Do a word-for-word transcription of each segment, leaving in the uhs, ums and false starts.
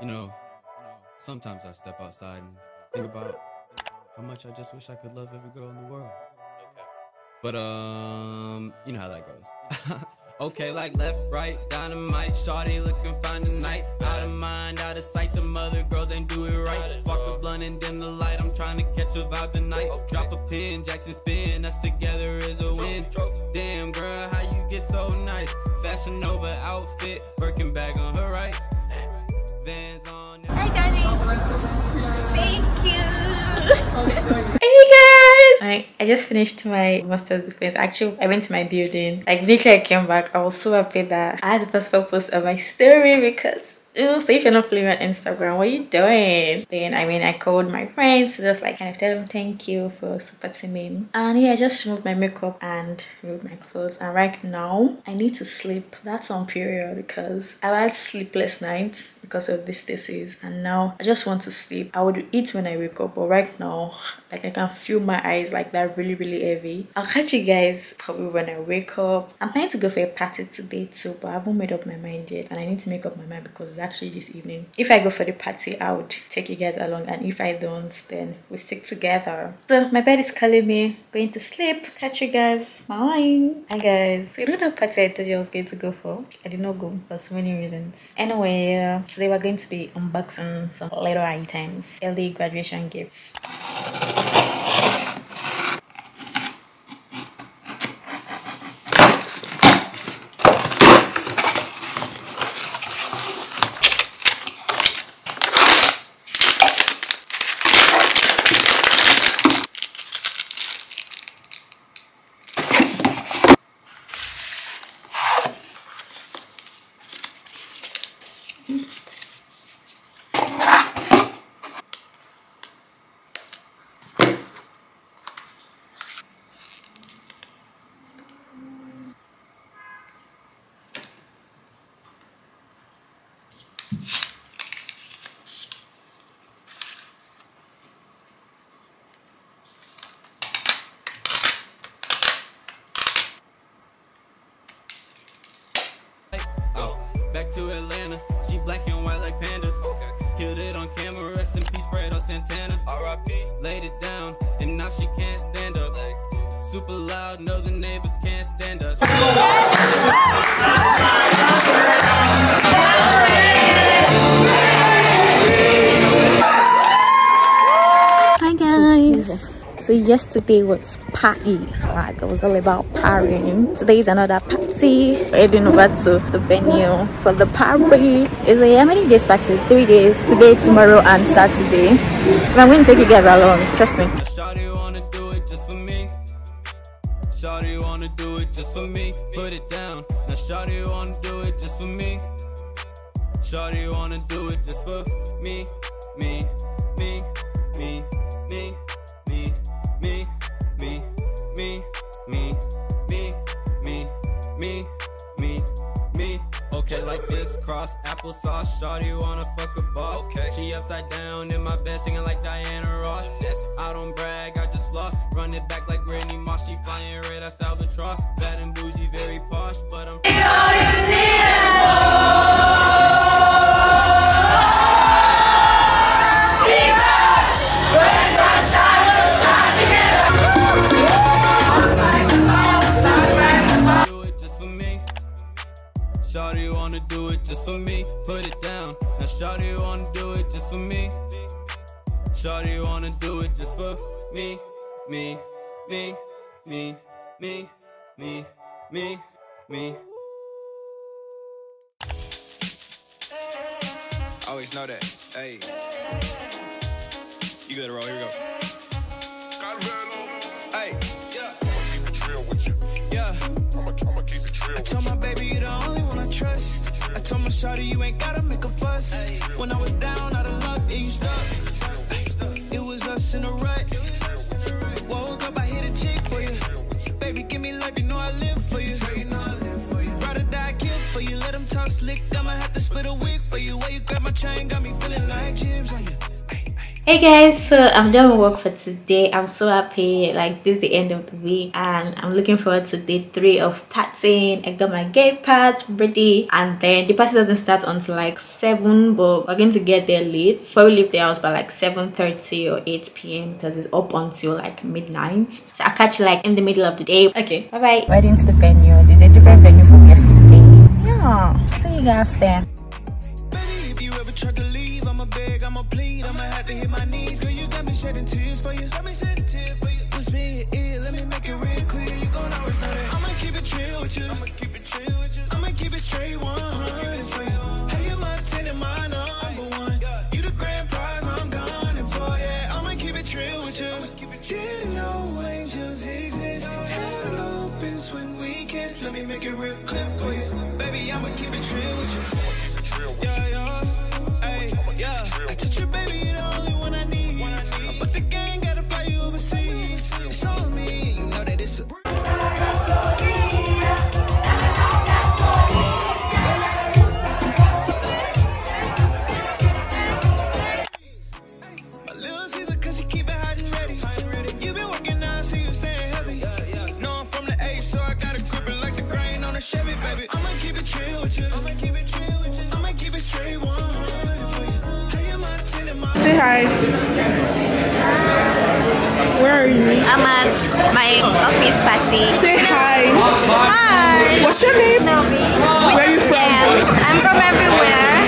You know, sometimes I step outside and think about how much I just wish I could love every girl in the world. Okay. But, um, you know how that goes. Okay, like left, right, dynamite. Shawty looking fine tonight. Out of mind, out of sight. Them other girls ain't do it right. Spark the blunt and dim the light. I'm trying to catch a vibe tonight. Drop a pin, Jackson spin. Us together is a win. Damn, girl, how you get so nice? Fashion Nova outfit, Birkin bag on her right. Vans on. Hi, darling. Thank you. I, I just finished my master's defense. Actually, I went to my building. Like, literally, I came back. I was so happy that I had the first post of my story because, ew, so if you're not following me on Instagram, what are you doing? Then, I mean, I called my friends to just like kind of tell them thank you for supporting me. And yeah, I just removed my makeup and removed my clothes. And right now, I need to sleep. That's on period because I've had sleepless nights because of this disease, and now I just want to sleep. I would eat when I wake up, but right now, like, I can feel my eyes like that really really heavy. I'll catch you guys probably when I wake up. I'm planning to go for a party today too, but I haven't made up my mind yet, and I need to make up my mind because it's actually this evening. If I go for the party, I would take you guys along, and if I don't, then we stick together. So my bed is calling me. Going to sleep. Catch you guys. Bye. Hi guys. So you know that party I told you I was going to go for? I did not go for so many reasons. Anyway, uh, today we're going to be unboxing some little items, early graduation gifts. To Atlanta, she black and white like Panda. Okay. Killed it on camera, rest in peace, Fredo Santana. R I P Laid it down, and now she can't stand up. Like, super loud, no, the neighbors can't stand us. Hi guys. So yesterday was party, like it was all about partying. Today is another party. Heading over to the venue for the party. It's a how many days party? Three days. Today, tomorrow, and Saturday. So I'm going to take you guys along. Trust me. Shawty wanna do it just for me. Shawty wanna do it just for me. Put it down. Now Shawty wanna do it just for me. Shawty wanna do it just for me, me, me, me, me. Me, me, me, me, me, me, me, me, me. Okay, like this, cross applesauce. Shawty wanna fuck a boss. Okay. She upside down in my bed, singing like Diana Ross. I don't brag, I just floss. Run it back like Randy Moss. She flying red, that's albatross. Bad and bougie, very posh, but I'm. Shawty wanna do it just for me, put it down. Now Shawty wanna do it just for me. Shawty wanna do it just for me, me, me, me, me, me, me, me. I always know that. Hey, you gotta roll. Here we go. Hey, yeah. Yeah. I told my baby you the only one I trust. I told my shawty you ain't gotta make a fuss. When I was down out of luck and you stuck, it was us in a rut. Woke up, I hit a chick for you. Baby, give me life, you know I live for you. Ride or die, kill for you. Let them talk slick, I'ma have to split a wig for you. Where you grab my chain, got me feeling like jibs on you. Hey guys, so I'm done with work for today. I'm so happy, like this is the end of the week and I'm looking forward to day three of partying. I got my gate pass ready and then the party doesn't start until like seven, but we're going to get there late. Probably leave the house by like seven thirty or eight p m because it's up until like midnight, so I'll catch you like in the middle of the day. Okay, bye bye. Wedding to the venue. There's a different venue from yesterday. Yeah, see you guys there. I'ma keep it real with you. I'ma keep it straight one hundred for you. Hey, you my ten and mine number one. You the grand prize I'm gunning for. Yeah, I'ma keep it real with you. Didn't know angels exist. Heaven opens when we kiss. Let me make it real clear for you. Baby, I'ma keep it real with you. Yeah, yeah, hey, yeah. I touch your baby, you're the only one I need. I put the gang, gotta fly you overseas. It's all me, you know that it's a Say hi. Where are you? I'm at my office party. Say hi. Hi. What's your name? No, me. Where are you from? I'm from everywhere.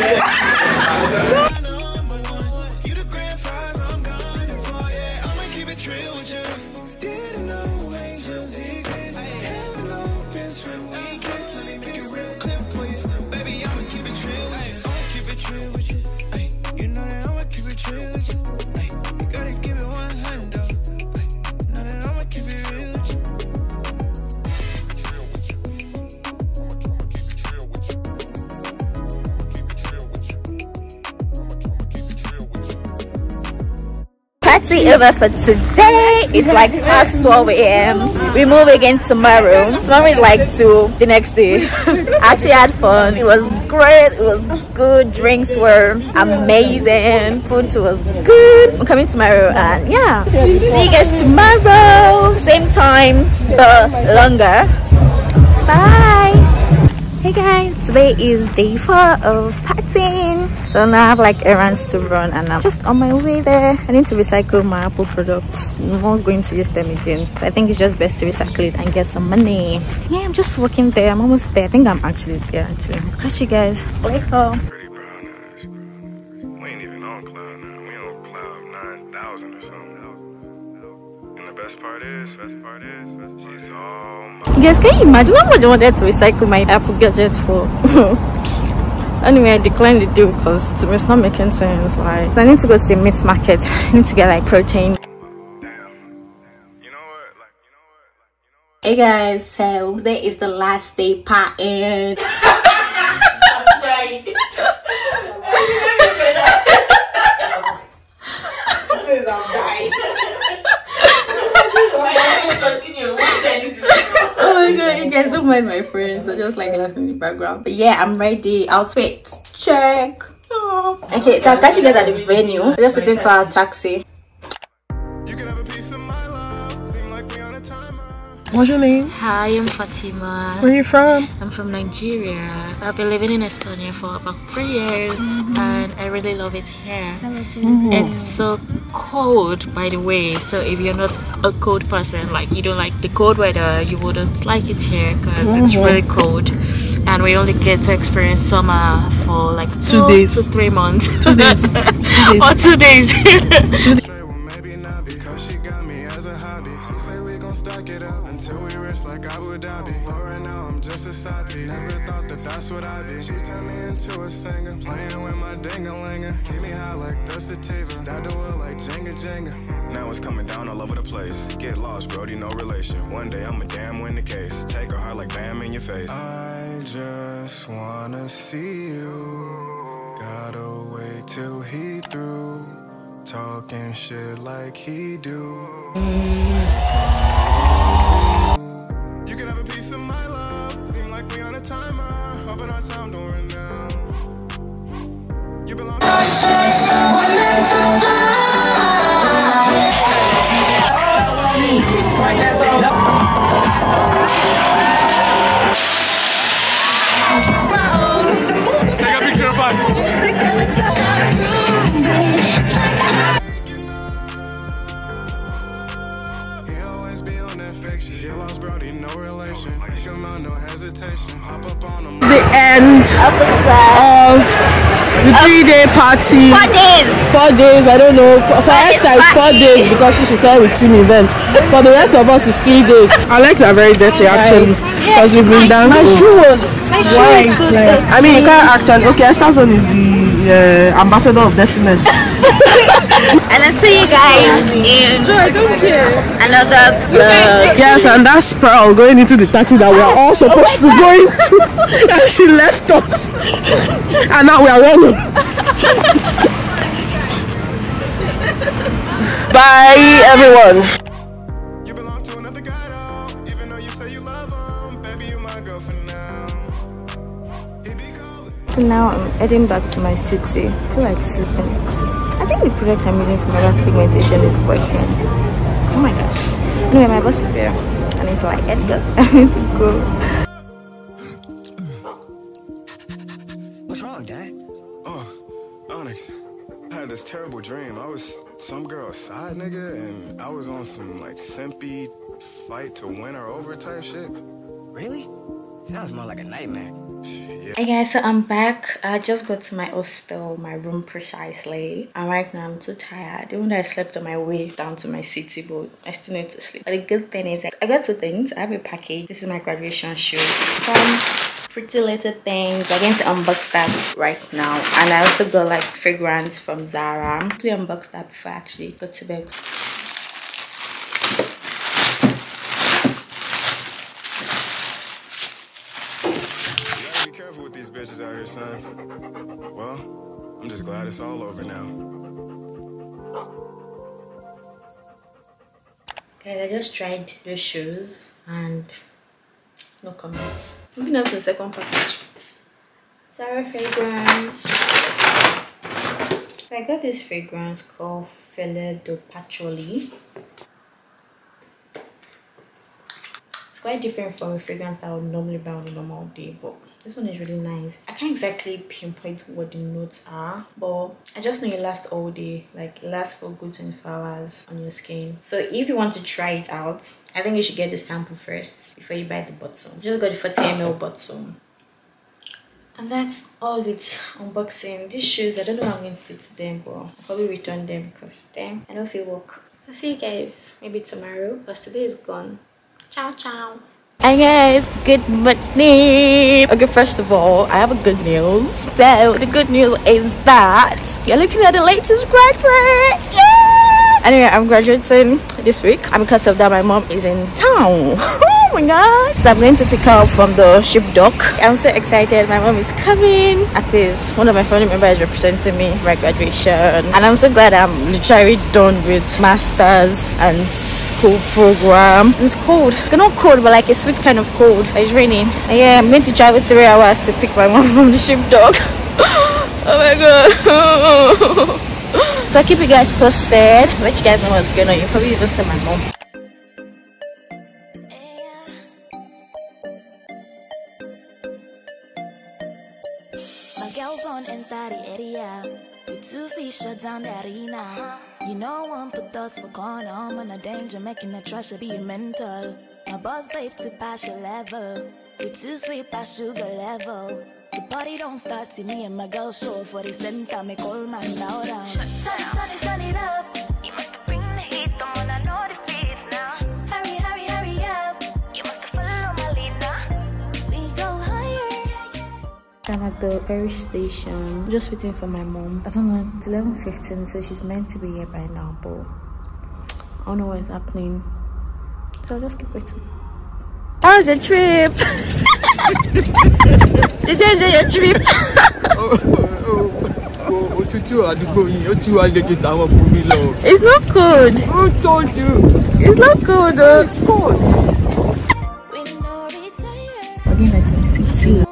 Party over for today. It's like past twelve a m We move again tomorrow. Tomorrow is like two, the next day. I actually had fun. It was great. It was good. Drinks were amazing. Food was good. I'm coming tomorrow and yeah. See you guys tomorrow. Same time, but longer. Bye. Hey guys, today is day four of partying. So now I have like errands to run and I'm just on my way there. I need to recycle my Apple products. I'm not going to use them again. So I think it's just best to recycle it and get some money. Yeah, I'm just walking there. I'm almost there. I think I'm actually there actually. I'll catch you guys later. Pretty brown eyes. We ain't even on cloud nine. We on cloud nine thousand or something. And the best part is, best part is, she's all my... You guys, can you imagine how much I wanted to recycle my Apple gadgets for? Anyway, I declined the deal because it's not making sense. Like, so I need to go to the meat market. I need to get like protein. Hey guys, so today is the last day partying. You guys don't mind my friends, I just like laughing in the background. But yeah, I'm ready. Outfit check. Oh. Okay, so I'll catch you guys at the venue. I'm just waiting for our taxi. You can have a piece of my love. Seem like we on a timer. What's your name? Hi, I'm Fatima. Where are you from? I'm from Nigeria. I've been living in Estonia for about three years mm-hmm. and I really love it here. Mm-hmm. It's so cold, by the way, so if you're not a cold person, like you don't like the cold weather, you wouldn't like it here because mm-hmm. it's really cold and we only get to experience summer for like two, two days to three months two days, two days. or two days, two days. Never thought that that's what I be. She turned me into a singer, playing with my ding-a-linger. Keep me high like Dusty Tavis, that do it like Jenga Jenga. Now it's coming down all over the place. Get lost, Brody, no relation. One day I'ma damn win the case. Take her heart like bam in your face. I just wanna see you. Gotta wait till he through. Talking shit like he do. You can have a piece of my life. We on a timer, hoping our time don't run now. You belong to The end of the three-day party. Four days. Four days. I don't know. For, for Esther, it's four days because she, she started with team event. For the rest of us, it's three days. Our legs are very dirty actually because we've been dancing. My shoes. My shoes. So dirty. I mean, you can't actually. Okay, Esther's own is the uh, ambassador of dirtiness. And I'll see you guys in another vlog. Yes, and that's Pearl going into the taxi that we are all supposed to go into. And she left us. And now we are running. Bye, everyone. You belong to another guy now. Even though you say you love him, baby, you my girlfriend now. So now I'm heading back to my city to like sleeping. I think the product I'm using for my dark pigmentation is working. Oh my gosh. Anyway, my bus is here. I need to like Edgar. I need to go. What's wrong, Dad? Oh, Onyx. I had this terrible dream. I was some girl's side nigga, and I was on some like simpy fight to win her over type shit. Really? Sounds more like a nightmare. Yeah. Hey guys, so I'm back. I just got to my hostel, my room precisely. And right now I'm too tired. Even though I slept on my way down to my city, but I still need to sleep. But the good thing is I got two things. I have a package. This is my graduation shoe from Pretty Little Things. I'm going to unbox that right now. And I also got like fragrance from Zara. I unboxed that before I actually got to bed. Out here, son. Well, I'm just glad it's all over now. Guys, I just tried the shoes and no comments. Moving on to the second package. Zara fragrance. So I got this fragrance called Fille de Patchouli. It's quite different from a fragrance that I would normally buy on a normal day, but this one is really nice. I can't exactly pinpoint what the notes are, but I just know it lasts all day. Like, it lasts for good twenty-four hours on your skin. So if you want to try it out, I think you should get the sample first before you buy the bottle. Just got the forty ml bottle. And that's all with unboxing. These shoes, I don't know how I'm going to stick to them, but I'll probably return them because damn, I don't feel work. So see you guys maybe tomorrow because today is gone. Ciao, ciao. Hi guys, good morning. Okay, first of all, I have a good news. So the good news is that you're looking at the latest graduate. Yay! Anyway, I'm graduating this week, and because of that, my mom is in town. Oh my god! So I'm going to pick up from the ship dock. I'm so excited. My mom is coming. At least one of my family members is representing me for my graduation, and I'm so glad I'm literally done with masters and program. It's cold. It's not cold, but like a sweet kind of cold. It's raining. And yeah, I'm going to drive with three hours to pick my mom from the ship dog. Oh my god. So I'll keep you guys posted. Let you guys know what's going on. You'll probably even see my mom. My girl's on in thirty area. With two feet shut down the arena. You know I'm put those for going home on a danger, making the trash being mental. My boss babe to pass your level. You too sweet past sugar level. The party don't start to me and my girl show for the center, me call my loud out. Turn it, turn it, turn it up. You must bring the heat, don't wanna know the beat now. Hurry, hurry, hurry up. You must follow my lead now. We go higher. I'm at the Irish station, just waiting for my mom. I don't know, it's eleven fifteen, so she's meant to be here by now, but I don't know what's happening. So I'll just keep waiting. How was your trip? Did you enjoy your trip? Oh, oh, oh, oh, tutu, I don't know. Tutu, I don't know. It's not cold. Who told you? It's not cold, though. It's cold. Again, I don't see too.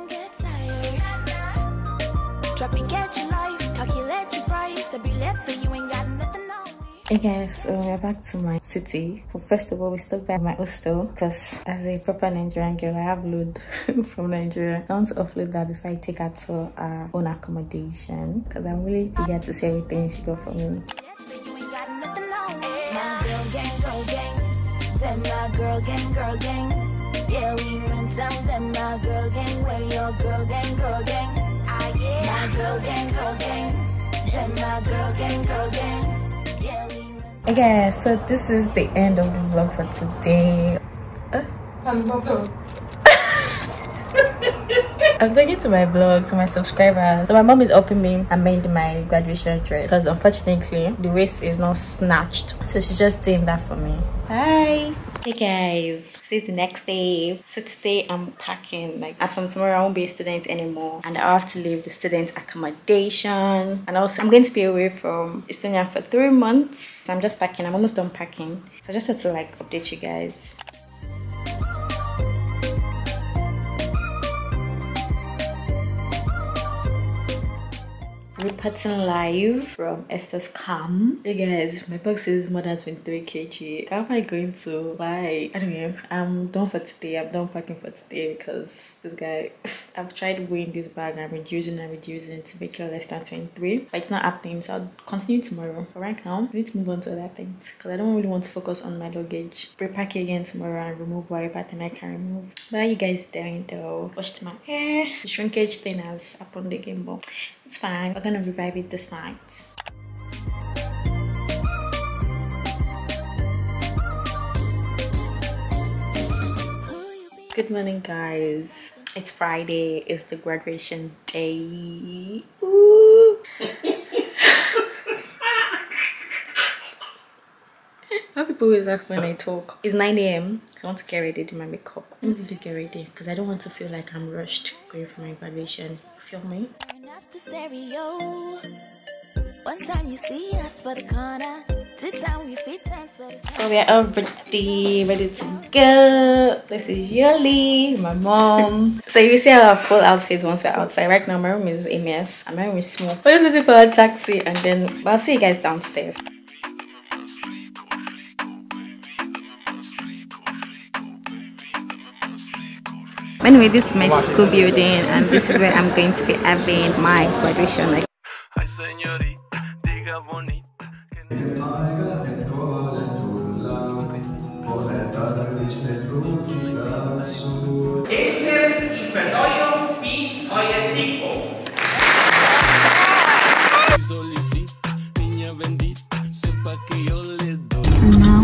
Hey guys, so we're back to my city. So first of all, we stopped by my hostel because as a proper Nigerian girl, I have load from Nigeria. I want to offload that before I take her to our own accommodation because I'm really eager to see everything she got from me. My girl gang, girl gang, then my girl gang, girl gang. Yeah, we run down them, my girl gang. Where your girl gang, girl gang? Ah, yeah. My girl gang, girl gang. Then my girl gang, girl gang. Yeah, we run. Hey guys, so this is the end of the vlog for today. Uh, I'm also. I'm talking to my blog, to my subscribers. So my mom is helping me. I made my graduation dress because unfortunately the waist is not snatched, so she's just doing that for me. Bye. Hey guys, this is the next day. So today I'm packing. Like as from tomorrow I won't be a student anymore, and I have to leave the student accommodation. And also I'm going to be away from Estonia for three months. So I'm just packing. I'm almost done packing. So I just had to like update you guys. Reporting live from Esther's cam. Hey guys, my box is more than twenty-three kilograms. How am I going to buy? I don't know. I'm done for today. I'm done packing for today because this guy, I've tried weighing this bag and reducing and reducing to make it less than twenty-three, but it's not happening, so I'll continue tomorrow. But right now, I need to move on to other things because I don't really want to focus on my luggage. Repack again tomorrow and remove whatever thing I can remove. But how are you guys doing though? Washed my hair. The shrinkage thing has happened again, but it's fine. We're gonna revive it this night. Good morning, guys. It's Friday. It's the graduation day. Ooh. How people will laugh when I talk. It's nine A M So I want to get ready, do my makeup. I need to get ready because I don't want to feel like I'm rushed going for my graduation. Feel me? The stereo. One time you see us for the corner. Two time we fit times for the so we are already ready to go. This is Yoli, my mom. So you see our full outfits once we're outside. Right now my room is a mess and my room is small. We're just waiting for a taxi and then I'll see you guys downstairs. Anyway, this is my school building and this is where I'm going to be having my graduation. Like so now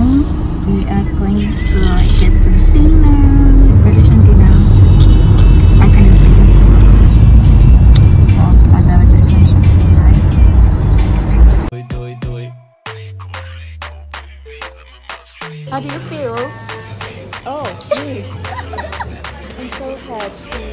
we are going to get some dinner. How do you feel? Oh, me. I'm so happy.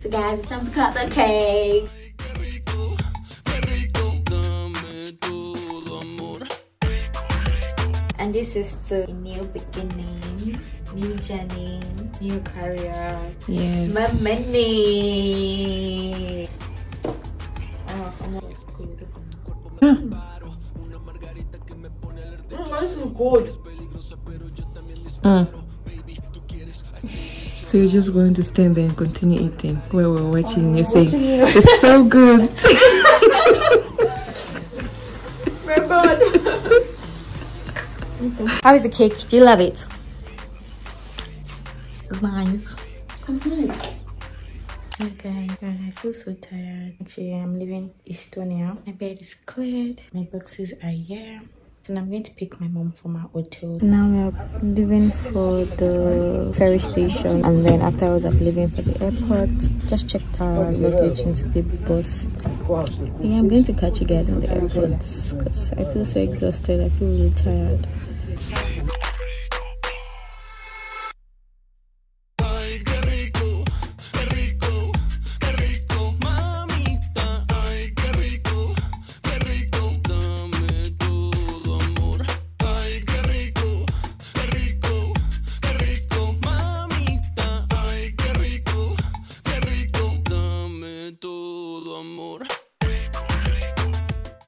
So guys, it's time to cut the cake. And this is to a new beginning, new journey, new career. Yes. My money. Oh, mm. Mm, this is good. Mm. So you're just going to stand there and continue eating while we're watching you say, it's so good. My God. How is the cake? Do you love it? It's nice. It's nice. Hey guys, I feel so tired. Actually, I'm leaving Estonia. My bed is cleared. My boxes are here. So I'm going to pick my mom from our hotel. Now we are leaving for the ferry station. And then afterwards, I'm leaving for the airport. Just checked our luggage into the bus. Yeah, I'm going to catch you guys in the airport because I feel so exhausted. I feel really tired.